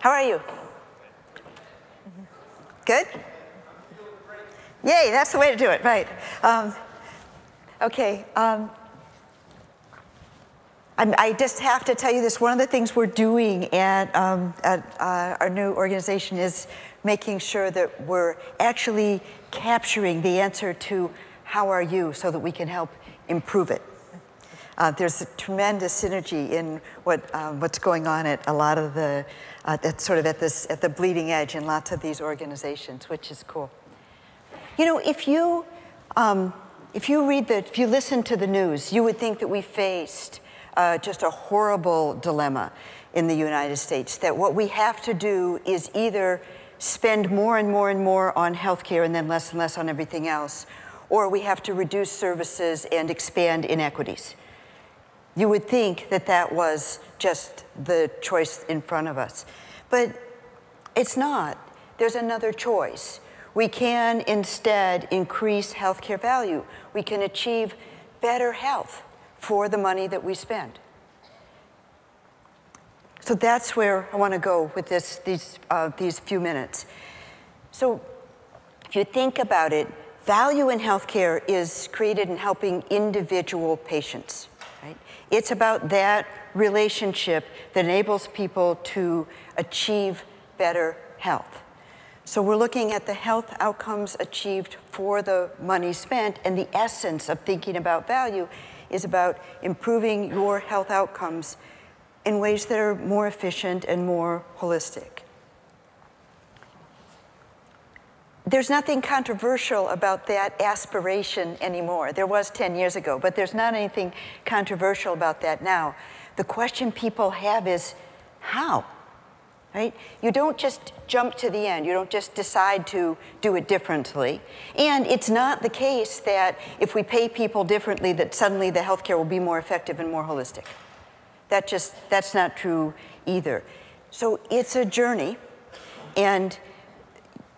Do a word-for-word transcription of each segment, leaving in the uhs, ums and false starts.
How are you? Good? Yay, that's the way to do it, right. Um, okay. Um, I just have to tell you this. One of the things we're doing at, um, at uh, our new organization is making sure that we're actually capturing the answer to how are you so that we can help improve it. Uh, there's a tremendous synergy in what, um, what's going on at a lot of the, uh, that's sort of at, this, at the bleeding edge in lots of these organizations, which is cool. You know, if you, um, if you read the, if you listen to the news, you would think that we faced Uh, just a horrible dilemma in the United States, that what we have to do is either spend more and more and more on healthcare and then less and less on everything else, or we have to reduce services and expand inequities. You would think that that was just the choice in front of us. But it's not. There's another choice. We can instead increase healthcare value. We can achieve better health for the money that we spend. So that's where I want to go with this, these, uh, these few minutes. So if you think about it, value in healthcare is created in helping individual patients, right? It's about that relationship that enables people to achieve better health. So we're looking at the health outcomes achieved for the money spent, and the essence of thinking about value is about improving your health outcomes in ways that are more efficient and more holistic. There's nothing controversial about that aspiration anymore. There was ten years ago, but there's not anything controversial about that now. The question people have is, how? Right? You don't just jump to the end. You don't just decide to do it differently. And it's not the case that if we pay people differently that suddenly the healthcare will be more effective and more holistic. That just, that's not true either. So it's a journey, and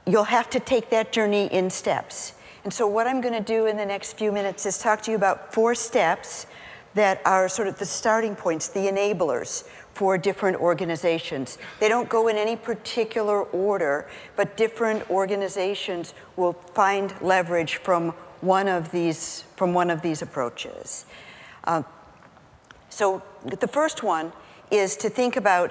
you'll have to take that journey in steps. And so what I'm going to do in the next few minutes is talk to you about four steps that are sort of the starting points, the enablers for different organizations. They don't go in any particular order, but different organizations will find leverage from one of these, from one of these approaches. Uh, so the first one is to think about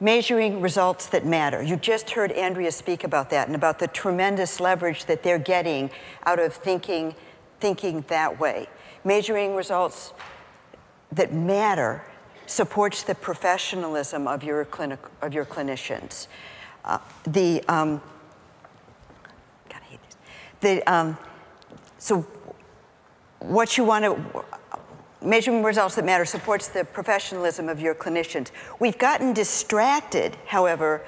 measuring results that matter. You just heard Andrea speak about that and about the tremendous leverage that they're getting out of thinking, thinking that way. Measuring results that matter supports the professionalism of your, clinic, of your clinicians. Uh, the, um, gotta hate this. The, um, so what you want to, measuring results that matter supports the professionalism of your clinicians. We've gotten distracted, however,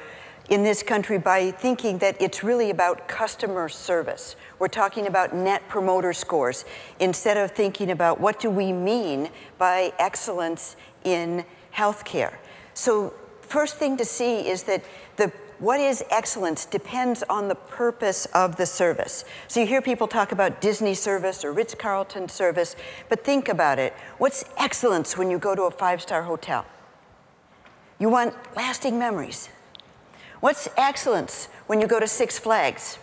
in this country by thinking that it's really about customer service. We're talking about net promoter scores instead of thinking about what do we mean by excellence in healthcare. So first thing to see is that the what is excellence depends on the purpose of the service. So you hear people talk about Disney service or Ritz-Carlton service, but think about it. What's excellence when you go to a five-star hotel? You want lasting memories. What's excellence when you go to Six Flags?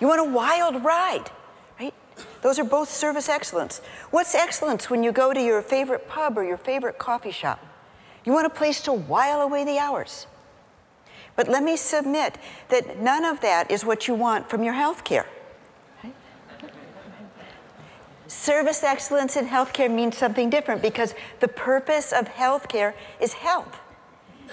You want a wild ride, right? Those are both service excellence. What's excellence when you go to your favorite pub or your favorite coffee shop? You want a place to while away the hours. But let me submit that none of that is what you want from your healthcare. Right? Service excellence in healthcare means something different because the purpose of healthcare is health.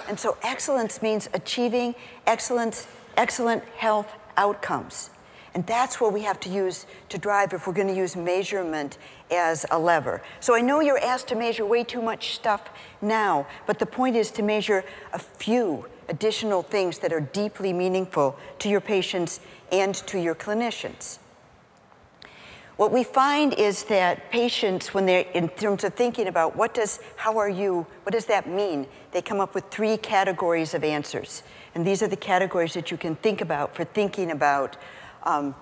And so excellence means achieving excellence, excellent health outcomes. And that's what we have to use to drive if we're going to use measurement as a lever. So I know you're asked to measure way too much stuff now, but the point is to measure a few additional things that are deeply meaningful to your patients and to your clinicians. What we find is that patients, when they're in terms of thinking about what does, how are you, what does that mean, they come up with three categories of answers. And these are the categories that you can think about for thinking about um,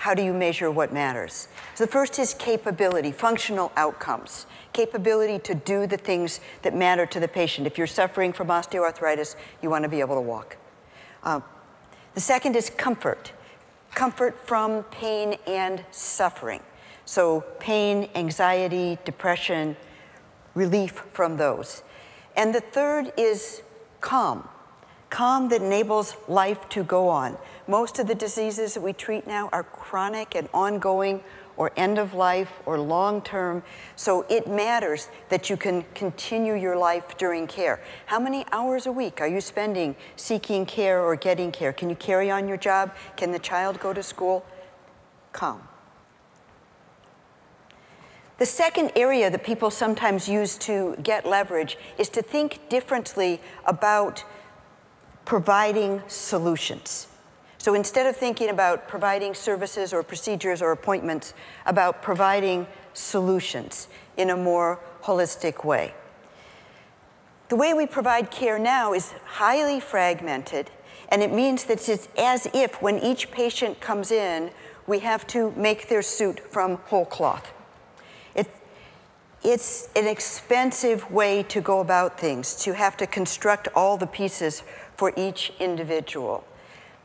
how do you measure what matters? So the first is capability, functional outcomes, capability to do the things that matter to the patient. If you're suffering from osteoarthritis, you want to be able to walk. Uh, the second is comfort, comfort from pain and suffering. So pain, anxiety, depression, relief from those. And the third is calm, calm that enables life to go on. Most of the diseases that we treat now are chronic and ongoing or end of life or long term. So it matters that you can continue your life during care. How many hours a week are you spending seeking care or getting care? Can you carry on your job? Can the child go to school? Calm. The second area that people sometimes use to get leverage is to think differently about providing solutions. So instead of thinking about providing services or procedures or appointments, about providing solutions in a more holistic way. The way we provide care now is highly fragmented, and it means that it's as if when each patient comes in, we have to make their suit from whole cloth. It's an expensive way to go about things, to have to construct all the pieces for each individual.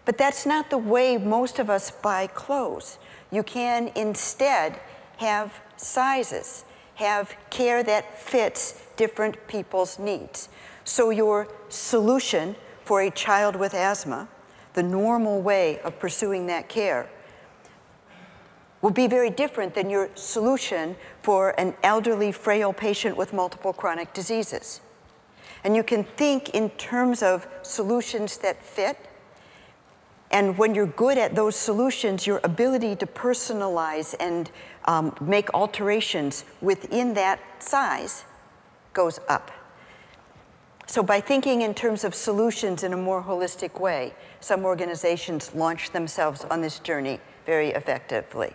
But that's not the way most of us buy clothes. You can instead have sizes, have care that fits different people's needs. So your solution for a child with asthma, the normal way of pursuing that care, will be very different than your solution for an elderly, frail patient with multiple chronic diseases. And you can think in terms of solutions that fit. And when you're good at those solutions, your ability to personalize and um, make alterations within that size goes up. So by thinking in terms of solutions in a more holistic way, some organizations launch themselves on this journey very effectively.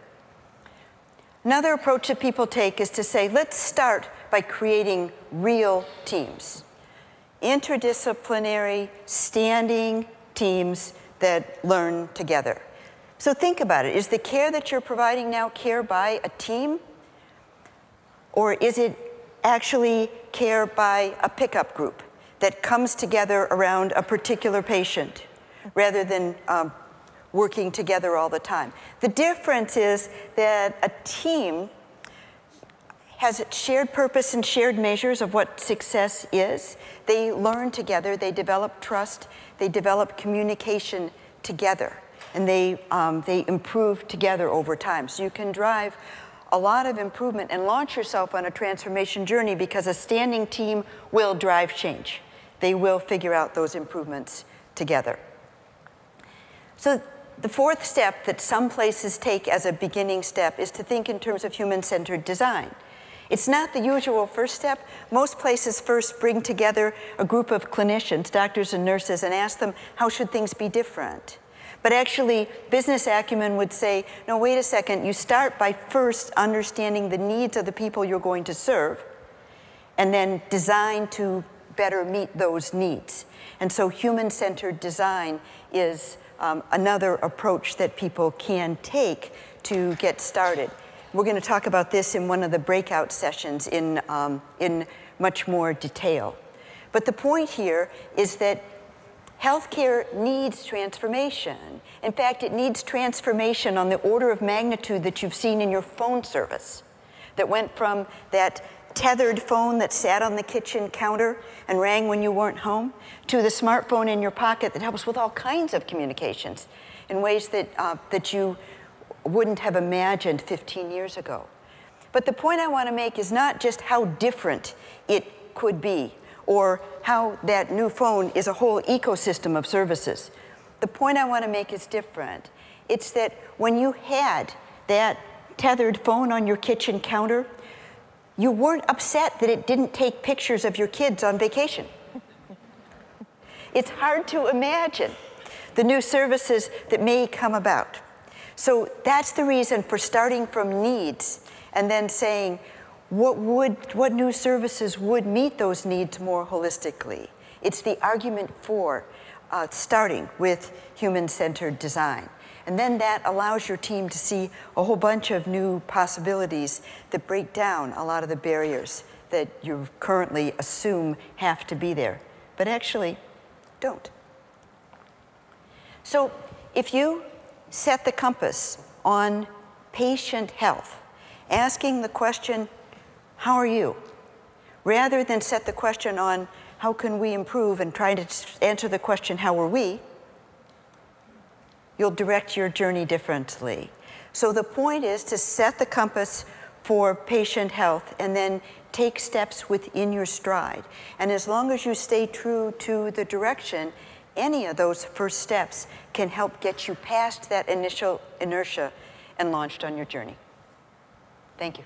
Another approach that people take is to say, let's start by creating real teams. Interdisciplinary, standing teams that learn together. So think about it. Is the care that you're providing now care by a team? Or is it actually care by a pickup group that comes together around a particular patient rather than um, working together all the time? The difference is that a team has shared purpose and shared measures of what success is. They learn together, they develop trust, they develop communication together, and they, um, they improve together over time. So you can drive a lot of improvement and launch yourself on a transformation journey because a standing team will drive change. They will figure out those improvements together. So the fourth step that some places take as a beginning step is to think in terms of human-centered design. It's not the usual first step. Most places first bring together a group of clinicians, doctors and nurses, and ask them, how should things be different? But actually, business acumen would say, no, wait a second, you start by first understanding the needs of the people you're going to serve, and then design to better meet those needs. And so human-centered design is Um, another approach that people can take to get started. We're going to talk about this in one of the breakout sessions in, um, in much more detail. But the point here is that healthcare needs transformation. In fact, it needs transformation on the order of magnitude that you've seen in your phone service, that went from that tethered phone that sat on the kitchen counter and rang when you weren't home, to the smartphone in your pocket that helps with all kinds of communications in ways that, uh, that you wouldn't have imagined fifteen years ago. But the point I want to make is not just how different it could be or how that new phone is a whole ecosystem of services. The point I want to make is different. It's that when you had that tethered phone on your kitchen counter, you weren't upset that it didn't take pictures of your kids on vacation. It's hard to imagine the new services that may come about. So that's the reason for starting from needs and then saying, what, would, what new services would meet those needs more holistically? It's the argument for uh, starting with human-centered design. And then that allows your team to see a whole bunch of new possibilities that break down a lot of the barriers that you currently assume have to be there, but actually don't. So if you set the compass on patient health, asking the question, how are you? Rather than set the question on how can we improve and try to answer the question, how are we? You'll direct your journey differently. So the point is to set the compass for patient health and then take steps within your stride. And as long as you stay true to the direction, any of those first steps can help get you past that initial inertia and launched on your journey. Thank you.